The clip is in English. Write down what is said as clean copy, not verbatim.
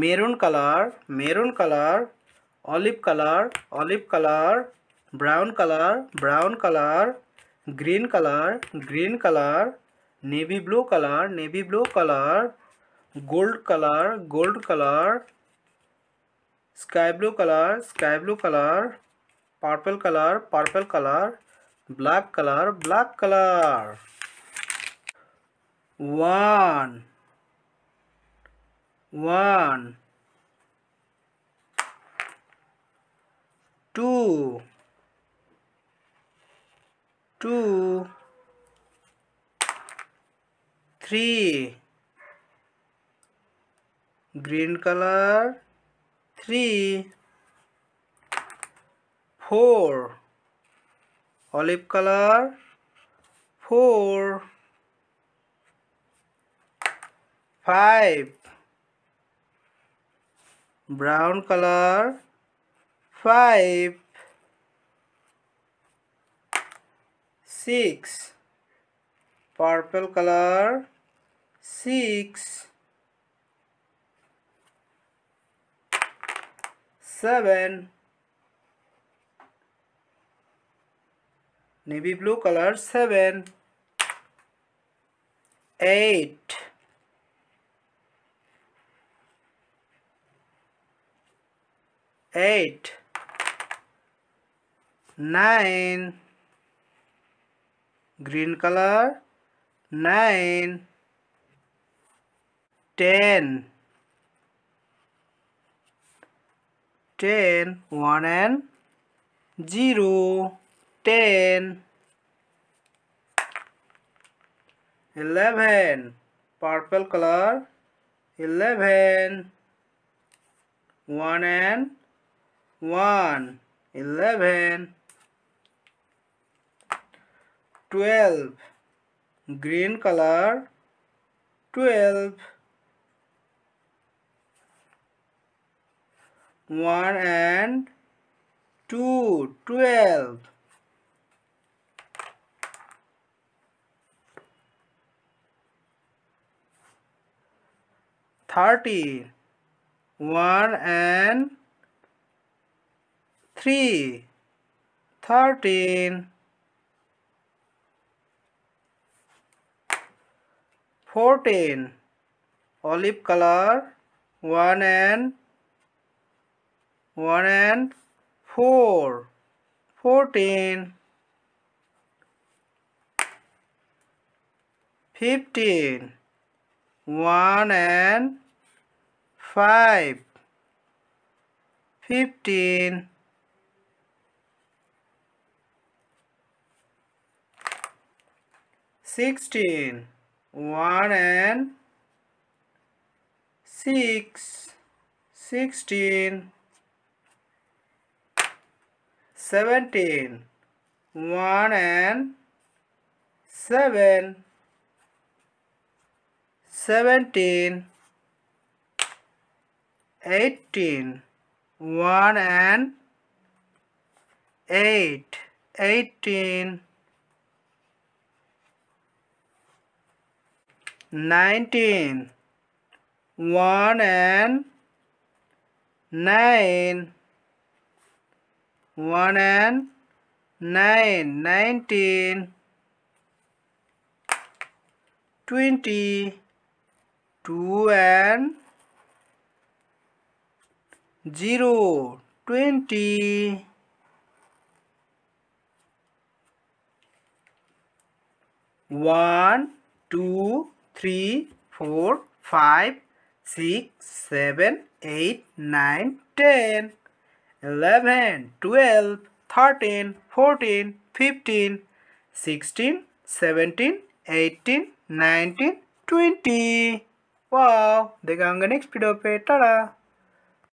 maroon color, olive color, olive color, brown color, brown color, green color, green color, navy blue color, navy blue color, gold color, gold color, sky blue color, sky blue color, purple color, purple color, black color, black color. 1, 1, 2, 2, 3. Green color, 3, 4. Olive color, 4, 5. Brown color, 5, 6. Purple color, 6, 7. Navy blue color, 7, 8. Eight, 9, green color, 9, 10, 1 and 0, 10, 11, purple color, 11, 1 and 1, 11, 12, green color, 12, 1 and 2, 12, 30, 1 and 3, 13, 14, olive color, 1 and 4, 14, 15, 1 and 5, 15, 16, 1 and 6, 16, 17, 1 and 7, 17, 18, 1 and 8, 18, 19, 1 and 9, 1 and 9, 19, 20, 2 and 0, 20, 1, 2, 3, 4, 5, 6, 7, 8, 9, 10, 11, 12, 13, 14, 15, 16, 17, 18, 19, 20. Wow! Dekha hoga next video pe. Tada!